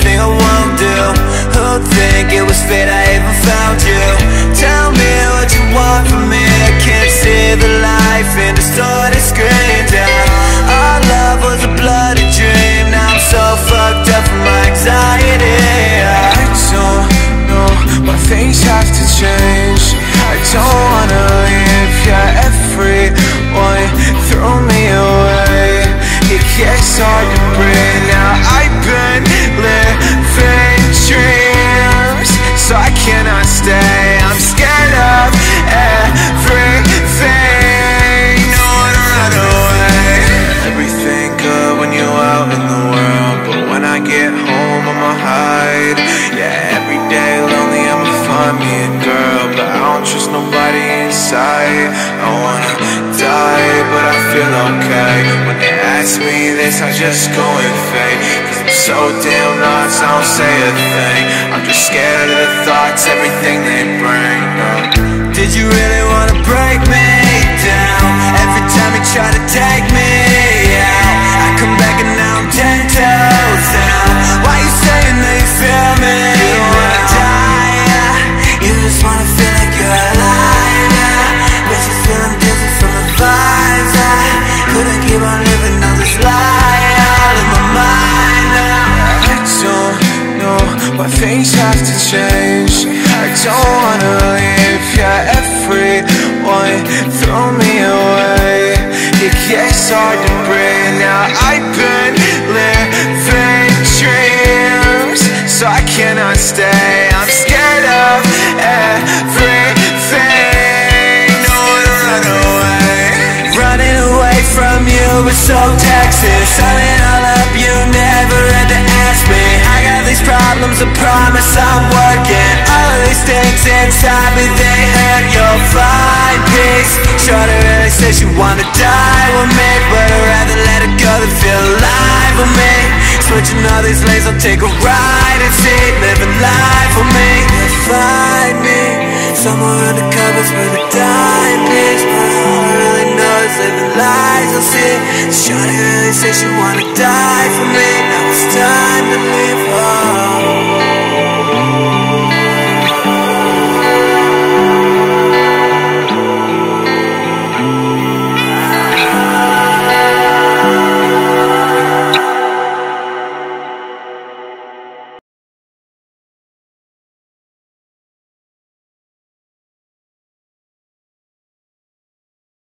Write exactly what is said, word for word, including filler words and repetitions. thing I won't do. Who'd think it was fate I even found you? Tell me what you want from me. I can't see the life in the distorted screen. Yeah. Our love was a bloody dream. Now I'm so fucked up from my anxiety. I don't know why things have to change. I don't wanna leave. Yeah, everyone threw me away. It gets hard to breathe now. I've been living dreams, so I cannot stay. I'm scared of everything. I wanna run away. Everything good when you're out in the world, but when I get home I'ma hide. Yeah, every day lonely I'ma find me a girl, but I don't trust nobody inside. I wanna die, but I feel okay. When they ask me this, I just go and fade. Cause I'm so damn lost, I don't say a thing. I'm just scared of the thoughts, everything they bring up. Did you really wanna break me down? Every time you try to take me out, I come back and now I'm ten toes down. Why you saying that you feel me? You wanna die, yeah. You just wanna feel like you're alive, yeah. But you're feeling dizzy from the vibes, yeah. Could I keep on living on this lie all in my mind now? I don't know why things have to change. I don't wanna leave, yeah, everyone threw me away. It gets hard to breathe now. I've been living dreams, so I cannot stay. I'm scared of everything. I wanna run away. Running away from you is so toxic. Summing all up, you never had to ask me. I got these problems, I promise I'm working. All of these things inside me, they hurt. You'll find peace. Shorty really says you wanna die with me, but I'd rather let it go than feel alive with me. Switching all these lanes, I'll take a ride and see. Living life with me. You'll find me somewhere in the covers where the dying is. All I really know is living lies, I'll see. Shorty really says she wanna die for me. Now it's time to leave home.